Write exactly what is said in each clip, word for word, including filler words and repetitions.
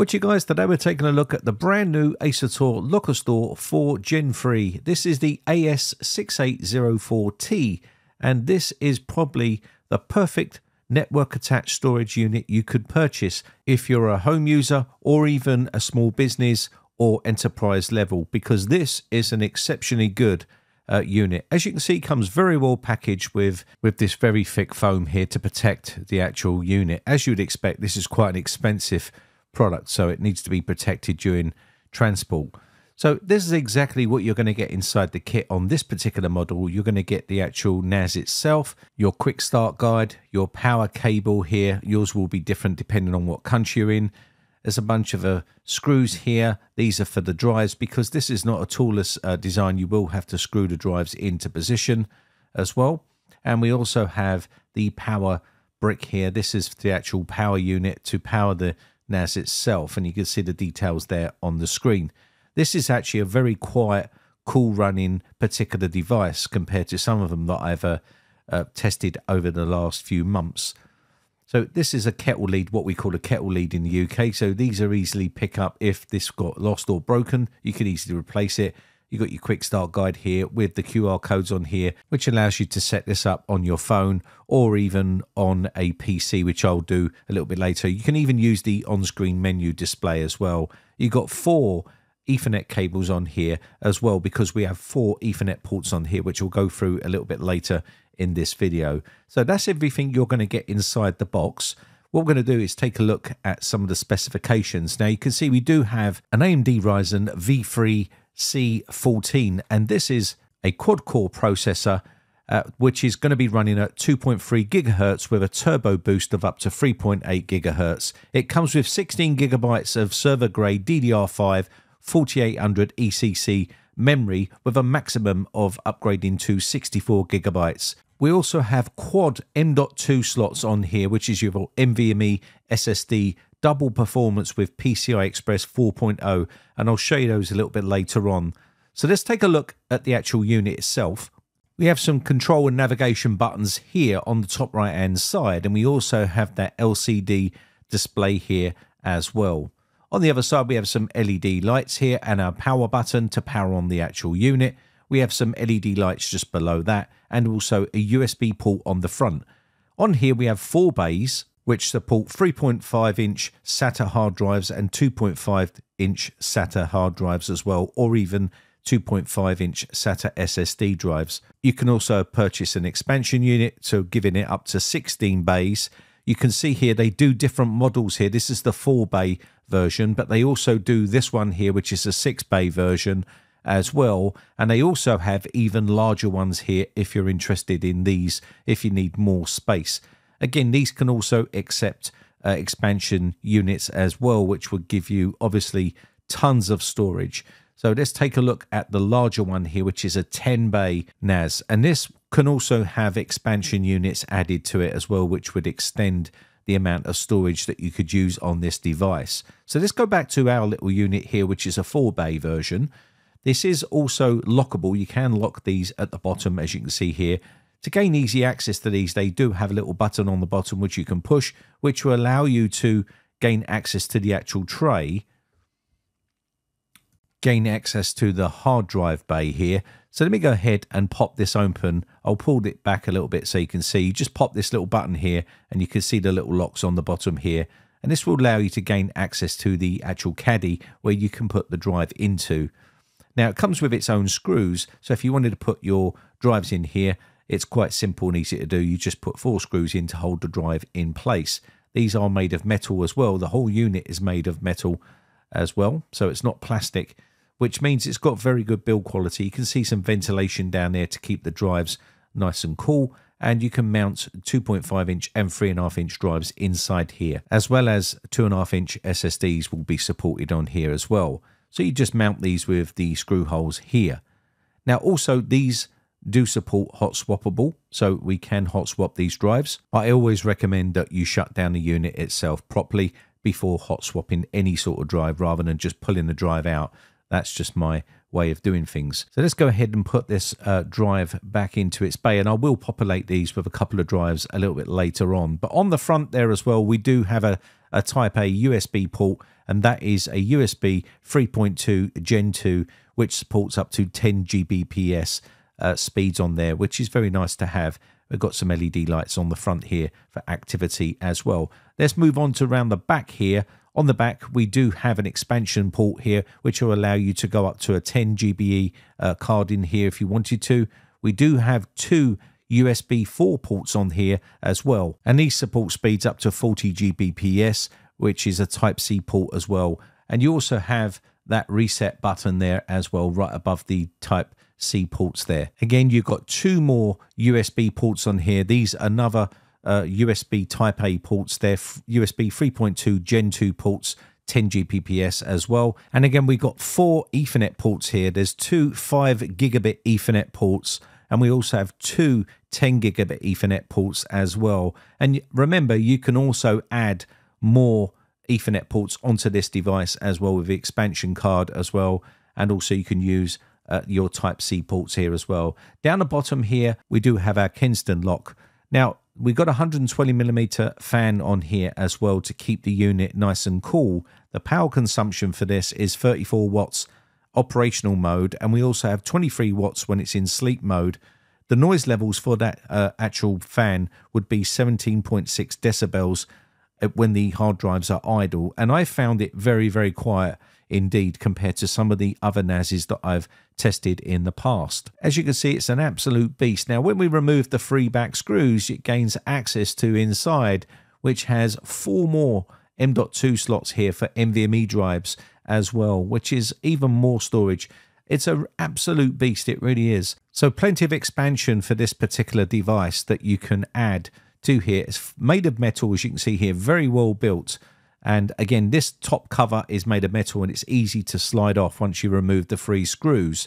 What you guys, today we're taking a look at the brand new Asustor LockerStor for Gen three. This is the A S six eight zero four T, and this is probably the perfect network attached storage unit you could purchase if you're a home user or even a small business or enterprise level, because this is an exceptionally good Uh, unit. As you can see, comes very well packaged with with this very thick foam here to protect the actual unit. As you'd expect, this is quite an expensive product, so it needs to be protected during transport. So this is exactly what you're going to get inside the kit on this particular model. You're going to get the actual N A S itself, your quick start guide, your power cable here. Yours will be different depending on what country you're in. There's a bunch of uh, screws here. These are for the drives, because this is not a toolless uh, design. You will have to screw the drives into position as well. And we also have the power brick here. This is the actual power unit to power the N A S itself. And you can see the details there on the screen. This is actually a very quiet, cool running particular device compared to some of them that I've uh, uh, tested over the last few months. So this is a kettle lead, what we call a kettle lead in the U K. So these are easily pick up if this got lost or broken. You can easily replace it. You've got your quick start guide here with the Q R codes on here, which allows you to set this up on your phone or even on a P C, which I'll do a little bit later. You can even use the on-screen menu display as well. You've got four Ethernet cables on here as well, because we have four Ethernet ports on here, which we'll go through a little bit later in this video. So that's everything you're going to get inside the box. What we're going to do is take a look at some of the specifications. Now you can see we do have an A M D Ryzen V three C fourteen, and this is a quad core processor uh, which is going to be running at two point three gigahertz with a turbo boost of up to three point eight gigahertz. It comes with sixteen gigabytes of server grade D D R five forty-eight hundred E C C memory with a maximum of upgrading to sixty-four gigabytes. We also have quad M dot two slots on here, which is your NVMe, S S D, double performance with P C I Express four point oh, and I'll show you those a little bit later on. So let's take a look at the actual unit itself. We have some control and navigation buttons here on the top right hand side, and we also have that L C D display here as well. On the other side, we have some L E D lights here and our power button to power on the actual unit. We have some L E D lights just below that, and also a U S B port on the front. On here we have four bays which support three point five inch SATA hard drives and two point five inch SATA hard drives as well, or even two point five inch SATA S S D drives. You can also purchase an expansion unit, so giving it up to sixteen bays. You can see here they do different models here. This is the four bay version, but they also do this one here, which is a six bay version as well, and they also have even larger ones here if you're interested in these, if you need more space. Again, these can also accept uh, expansion units as well, which would give you obviously tons of storage. So let's take a look at the larger one here, which is a ten bay N A S, and this can also have expansion units added to it as well, which would extend the amount of storage that you could use on this device. So let's go back to our little unit here, which is a four bay version. This is also lockable. You can lock these at the bottom, as you can see here. To gain easy access to these, they do have a little button on the bottom which you can push, which will allow you to gain access to the actual tray, gain access to the hard drive bay here. So let me go ahead and pop this open. I'll pull it back a little bit so you can see. You just pop this little button here and you can see the little locks on the bottom here. And this will allow you to gain access to the actual caddy where you can put the drive into. Now it comes with its own screws, so if you wanted to put your drives in here, it's quite simple and easy to do. You just put four screws in to hold the drive in place. These are made of metal as well. The whole unit is made of metal as well, so it's not plastic, which means it's got very good build quality. You can see some ventilation down there to keep the drives nice and cool, and you can mount two point five inch and three point five inch drives inside here, as well as two point five inch S S Ds will be supported on here as well. So you just mount these with the screw holes here. Now also these do support hot swappable, so we can hot swap these drives. I always recommend that you shut down the unit itself properly before hot swapping any sort of drive, rather than just pulling the drive out. That's just my way of doing things. So let's go ahead and put this uh, drive back into its bay, and I will populate these with a couple of drives a little bit later on. But on the front there as well, we do have a, a type A U S B port and that is a U S B three point two Gen two, which supports up to ten Gbps uh, speeds on there, which is very nice to have. We've got some L E D lights on the front here for activity as well. Let's move on to around the back here. On the back, we do have an expansion port here, which will allow you to go up to a ten G b E uh, card in here if you wanted to. We do have two U S B four ports on here as well, and these support speeds up to forty Gbps, which is a Type C port as well. And you also have that reset button there as well, right above the Type C ports there. Again, you've got two more U S B ports on here. These are another uh, U S B Type A ports. They're U S B three point two Gen two ports, ten Gbps as well. And again, we've got four Ethernet ports here. There's two five gigabit Ethernet ports, and we also have two ten gigabit Ethernet ports as well. And remember, you can also add more Ethernet ports onto this device as well with the expansion card as well. And also you can use uh, your Type C ports here as well. Down the bottom here, we do have our Kingston lock. Now, we've got a one hundred twenty millimeter fan on here as well to keep the unit nice and cool. The power consumption for this is thirty-four watts operational mode, and we also have twenty-three watts when it's in sleep mode. The noise levels for that uh, actual fan would be seventeen point six decibels when the hard drives are idle, and I found it very, very quiet indeed compared to some of the other N A Ss that I've tested in the past. As you can see, it's an absolute beast. Now, when we remove the three back screws, it gains access to inside, which has four more M dot two slots here for N V M e drives as well, which is even more storage. It's an absolute beast, it really is. So plenty of expansion for this particular device that you can add to here. It's made of metal, as you can see here, very well built. And again, this top cover is made of metal, and it's easy to slide off once you remove the three screws.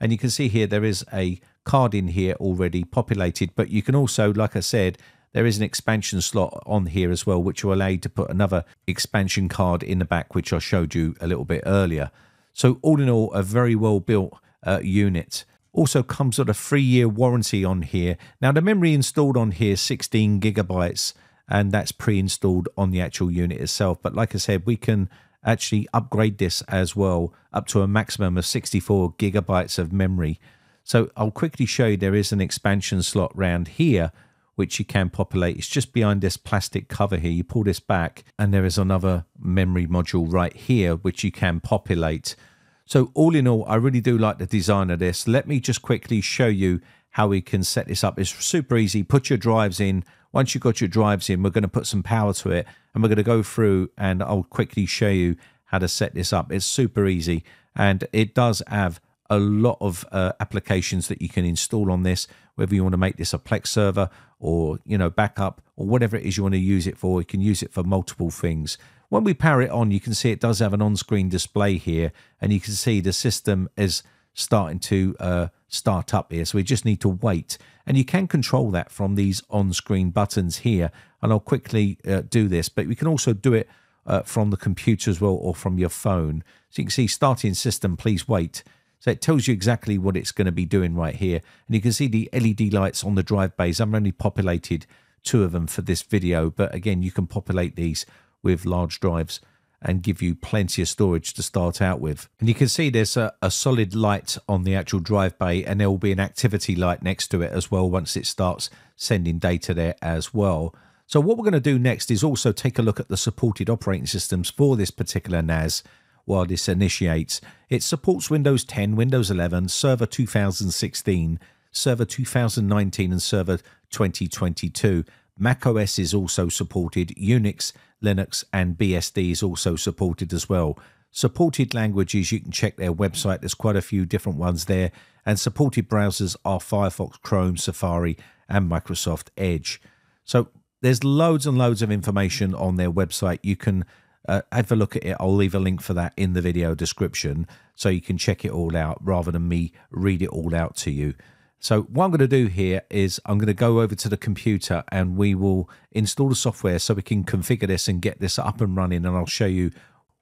And you can see here there is a card in here already populated, but you can also, like I said, there is an expansion slot on here as well, which will allow you to put another expansion card in the back, which I showed you a little bit earlier. So all in all, a very well built uh, unit. Also comes with a three year warranty on here. Now, the memory installed on here is sixteen gigabytes, and that's pre-installed on the actual unit itself. But like I said, we can actually upgrade this as well up to a maximum of sixty-four gigabytes of memory. So I'll quickly show you there is an expansion slot round here which you can populate. It's just behind this plastic cover here. You pull this back and there is another memory module right here which you can populate. So all in all, I really do like the design of this. Let me just quickly show you how we can set this up. It's super easy. Put your drives in. Once you've got your drives in, we're going to put some power to it, and we're going to go through and I'll quickly show you how to set this up. It's super easy, and it does have a lot of uh, applications that you can install on this, whether you want to make this a Plex server or, you know, backup or whatever it is you want to use it for. You can use it for multiple things. When we power it on, you can see it does have an on-screen display here, and you can see the system is starting to uh, start up here. So we just need to wait, and you can control that from these on-screen buttons here. And I'll quickly uh, do this, but we can also do it uh, from the computer as well, or from your phone. So you can see starting system, please wait. So it tells you exactly what it's going to be doing right here. And you can see the L E D lights on the drive bays. I've only populated two of them for this video, but again, you can populate these with large drives and give you plenty of storage to start out with. And you can see there's a, a solid light on the actual drive bay, and there will be an activity light next to it as well once it starts sending data there as well. So what we're going to do next is also take a look at the supported operating systems for this particular N A S while this initiates. It supports Windows ten, Windows eleven, Server two thousand sixteen, Server two thousand nineteen, and Server twenty twenty-two. Mac O S is also supported. Unix, Linux, and B S D is also supported as well. Supported languages, you can check their website. There's quite a few different ones there. And supported browsers are Firefox, Chrome, Safari, and Microsoft Edge. So there's loads and loads of information on their website. You can uh, have a look at it. I'll leave a link for that in the video description so you can check it all out rather than me read it all out to you. So what I'm going to do here is I'm going to go over to the computer and we will install the software so we can configure this and get this up and running, and I'll show you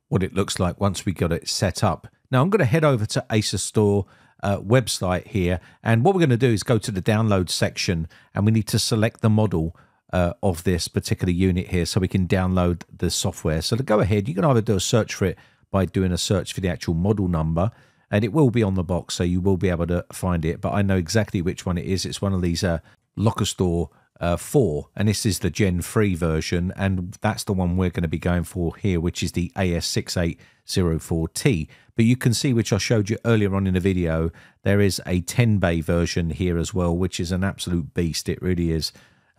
what it looks like once we got it set up. Now I'm going to head over to Asustor uh, website here, and what we're going to do is go to the download section, and we need to select the model uh, of this particular unit here so we can download the software. So to go ahead, you can either do a search for it by doing a search for the actual model number, and it will be on the box, so you will be able to find it. But I know exactly which one it is. It's one of these uh, LockerStor uh, four, and this is the Gen three version, and that's the one we're going to be going for here, which is the A S six eight zero four T. But you can see, which I showed you earlier on in the video, there is a ten bay version here as well, which is an absolute beast. It really is.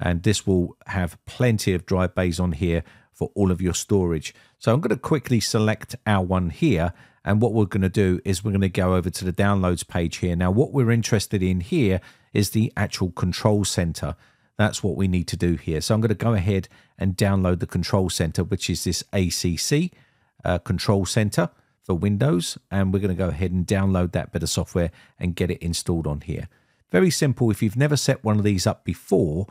And this will have plenty of drive bays on here for all of your storage. So I'm going to quickly select our one here. And what we're going to do is we're going to go over to the downloads page here. Now, what we're interested in here is the actual control center. That's what we need to do here. So I'm going to go ahead and download the control center, which is this A C C uh, control center for Windows. And we're going to go ahead and download that bit of software and get it installed on here. Very simple. If you've never set one of these up before,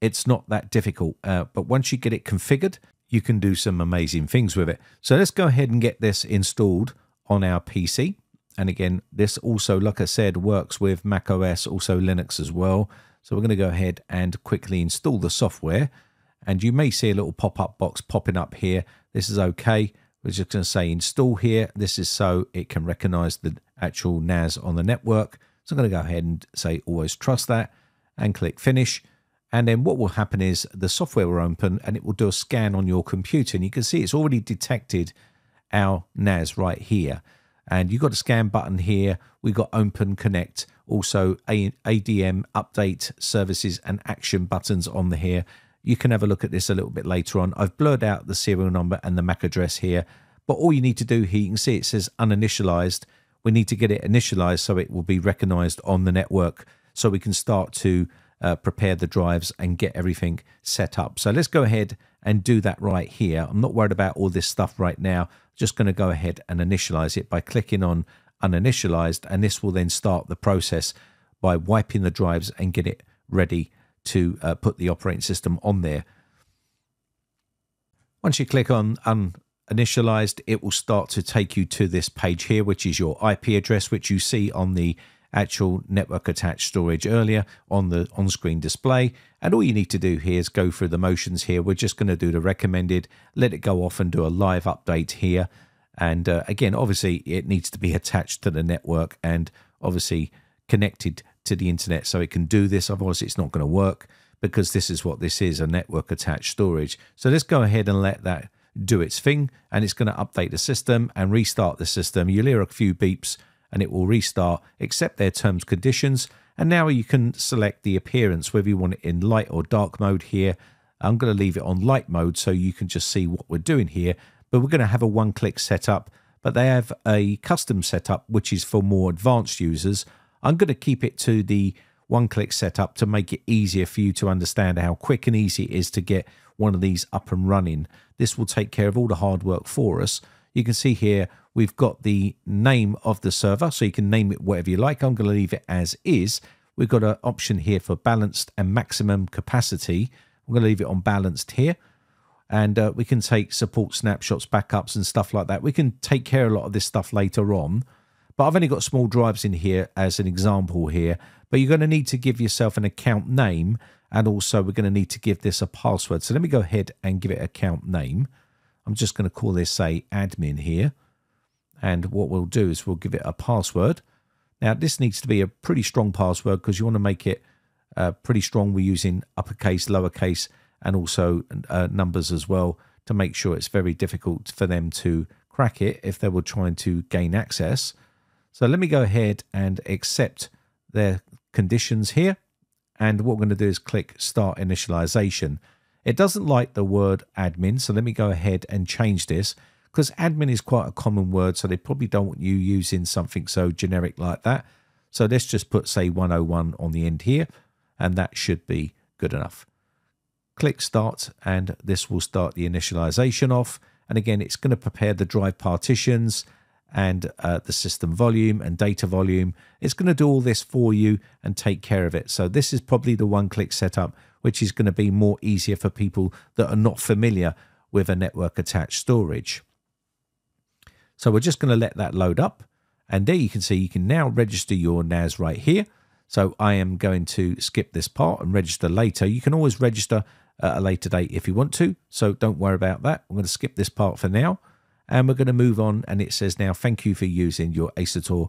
it's not that difficult. Uh, but once you get it configured, you can do some amazing things with it. So let's go ahead and get this installed on our P C. And again, this also, like I said, works with Mac O S, also Linux as well. So we're going to go ahead and quickly install the software. And you may see a little pop-up box popping up here. This is okay. We're just going to say install here. This is so it can recognize the actual N A S on the network. So I'm going to go ahead and say always trust that and click finish. And then what will happen is the software will open and it will do a scan on your computer. And you can see it's already detected our N A S right here. And you've got a scan button here. We've got open, connect, also A D M, update, services and action buttons on the here. You can have a look at this a little bit later on. I've blurred out the serial number and the MAC address here. But all you need to do here, you can see it says uninitialized. We need to get it initialized so it will be recognized on the network so we can start to Uh, prepare the drives and get everything set up. So let's go ahead and do that right here. I'm not worried about all this stuff right now. I'm just going to go ahead and initialize it by clicking on uninitialized, and this will then start the process by wiping the drives and get it ready to uh, put the operating system on there. Once you click on uninitialized, it will start to take you to this page here, which is your I P address, which you see on the actual network attached storage earlier on the on-screen display. And all you need to do here is go through the motions here. We're just going to do the recommended, let it go off and do a live update here. And uh, again, obviously it needs to be attached to the network and obviously connected to the internet so it can do this. Otherwise it's not going to work, because this is what this is, a network attached storage. So let's go ahead and let that do its thing, and it's going to update the system and restart the system. You'll hear a few beeps and it will restart, accept their terms and conditions. And now you can select the appearance, whether you want it in light or dark mode here. I'm going to leave it on light mode so you can just see what we're doing here. But we're going to have a one-click setup, but they have a custom setup, which is for more advanced users. I'm going to keep it to the one-click setup to make it easier for you to understand how quick and easy it is to get one of these up and running. This will take care of all the hard work for us. You can see here we've got the name of the server, so you can name it whatever you like. I'm going to leave it as is. We've got an option here for balanced and maximum capacity. I'm going to leave it on balanced here. And uh, we can take support snapshots, backups, and stuff like that. We can take care of a lot of this stuff later on. But I've only got small drives in here as an example here. But you're going to need to give yourself an account name. And also we're going to need to give this a password. So let me go ahead and give it an account name. I'm just going to call this, say, admin here. And what we'll do is we'll give it a password. Now, this needs to be a pretty strong password because you want to make it uh, pretty strong. We're using uppercase, lowercase, and also uh, numbers as well to make sure it's very difficult for them to crack it if they were trying to gain access. So let me go ahead and accept their conditions here. And what we're going to do is click Start Initialization. It doesn't like the word admin, so let me go ahead and change this, because admin is quite a common word, so they probably don't want you using something so generic like that. So let's just put, say, one oh one on the end here, and that should be good enough. Click Start, and this will start the initialization off. And again, it's going to prepare the drive partitions and uh, the system volume and data volume. It's going to do all this for you and take care of it. So this is probably the one-click setup, which is going to be more easier for people that are not familiar with a network attached storage. So we're just going to let that load up. And there you can see you can now register your N A S right here. So I am going to skip this part and register later. You can always register at a later date if you want to, so don't worry about that. I'm going to skip this part for now, and we're going to move on. And it says now, thank you for using your Asustor.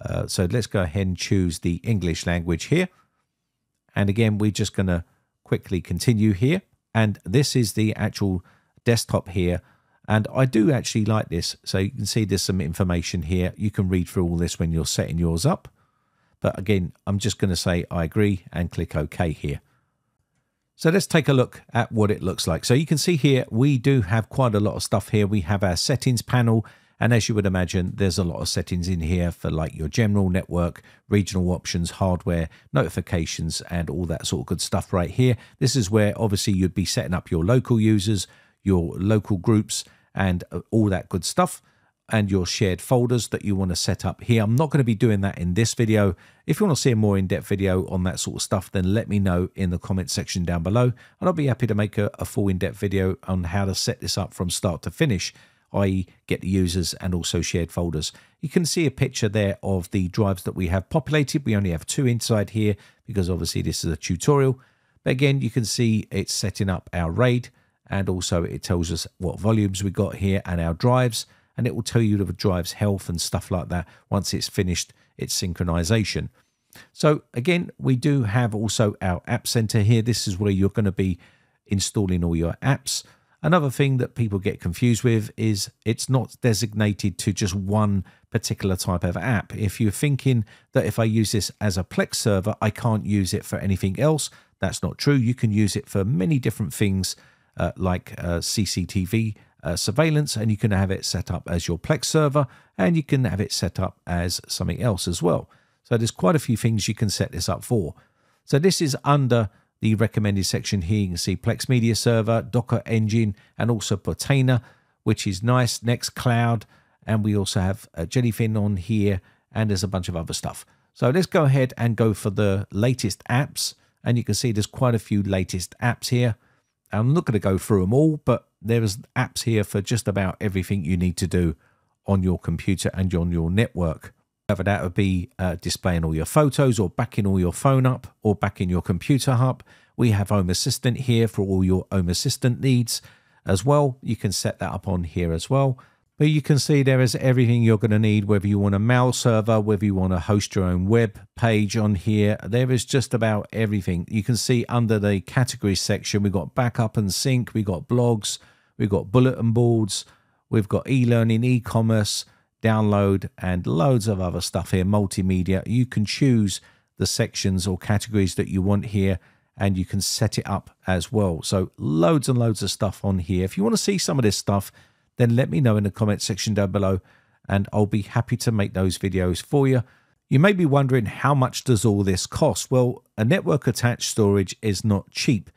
Uh, so let's go ahead and choose the English language here. And again, we're just going to quickly continue here. And this is the actual desktop here. And I do actually like this. So you can see there's some information here. You can read through all this when you're setting yours up. But again, I'm just going to say I agree and click OK here. So let's take a look at what it looks like. So you can see here, we do have quite a lot of stuff here. We have our settings panel. And as you would imagine, there's a lot of settings in here for like your general network, regional options, hardware, notifications, and all that sort of good stuff right here. This is where obviously you'd be setting up your local users, your local groups, and all that good stuff, and your shared folders that you want to set up here. I'm not going to be doing that in this video. If you want to see a more in-depth video on that sort of stuff, then let me know in the comment section down below, and I'll be happy to make a, a full in-depth video on how to set this up from start to finish, that is get the users and also shared folders. You can see a picture there of the drives that we have populated. We only have two inside here because obviously this is a tutorial. But again, you can see it's setting up our RAID, and also it tells us what volumes we got here and our drives, and it will tell you the drive's health and stuff like that once it's finished its synchronization. So again, we do have also our app center here. This is where you're going to be installing all your apps. Another thing that people get confused with is it's not designated to just one particular type of app. If you're thinking that if I use this as a Plex server, I can't use it for anything else, that's not true. You can use it for many different things uh, like uh, C C T V uh, surveillance, and you can have it set up as your Plex server, and you can have it set up as something else as well. So there's quite a few things you can set this up for. So this is under the recommended section here. You can see Plex Media Server, Docker Engine, and also Portainer, which is nice, Nextcloud, and we also have a Jellyfin on here, and there's a bunch of other stuff. So let's go ahead and go for the latest apps, and you can see there's quite a few latest apps here. I'm not going to go through them all, but there's apps here for just about everything you need to do on your computer and on your network. Whether that would be uh, displaying all your photos, or backing all your phone up, or backing your computer up. We have Home Assistant here for all your Home Assistant needs as well. You can set that up on here as well. But you can see there is everything you're going to need, whether you want a mail server, whether you want to host your own web page on here. There is just about everything. You can see under the categories section, we've got backup and sync, we've got blogs, we've got bulletin boards, we've got e-learning, e-commerce, download, and loads of other stuff here, multimedia. You can choose the sections or categories that you want here, and you can set it up as well. So loads and loads of stuff on here. If you want to see some of this stuff, then let me know in the comment section down below, and I'll be happy to make those videos for you. You may be wondering, how much does all this cost? Well, a network attached storage is not cheap.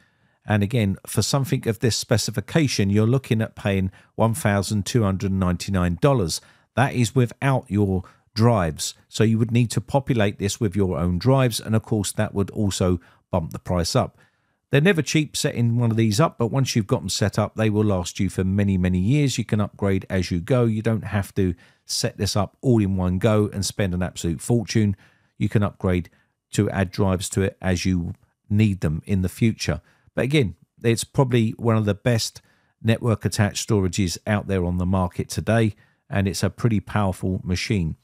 And again, for something of this specification, you're looking at paying one thousand two hundred ninety-nine dollars. That is without your drives. So you would need to populate this with your own drives. And of course, that would also bump the price up. They're never cheap setting one of these up, but once you've got them set up, they will last you for many, many years. You can upgrade as you go. You don't have to set this up all in one go and spend an absolute fortune. You can upgrade to add drives to it as you need them in the future. But again, it's probably one of the best network attached storages out there on the market today. And it's a pretty powerful machine.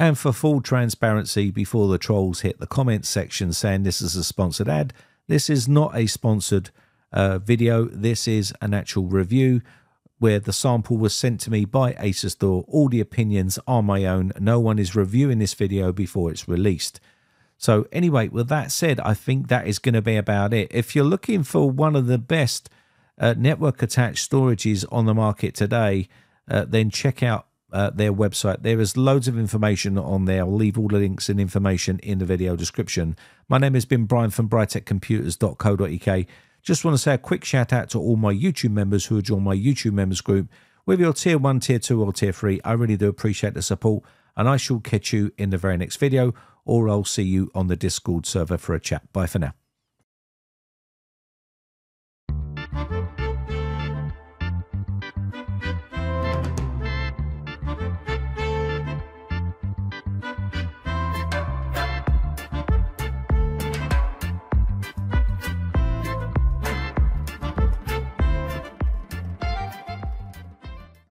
And for full transparency, before the trolls hit the comments section saying this is a sponsored ad, this is not a sponsored uh, video. This is an actual review where the sample was sent to me by Asustor. All the opinions are my own. No one is reviewing this video before it's released. So anyway, with that said, I think that is going to be about it. If you're looking for one of the best uh, network attached storages on the market today, Uh, then check out uh, their website. There is loads of information on there. I'll leave all the links and information in the video description. My name has been Brian from Britec Computers dot co dot U K. Just want to say a quick shout out to all my YouTube members who have joined my YouTube members group. Whether you're tier one, tier two, or tier three, I really do appreciate the support, and I shall catch you in the very next video, or I'll see you on the Discord server for a chat. Bye for now.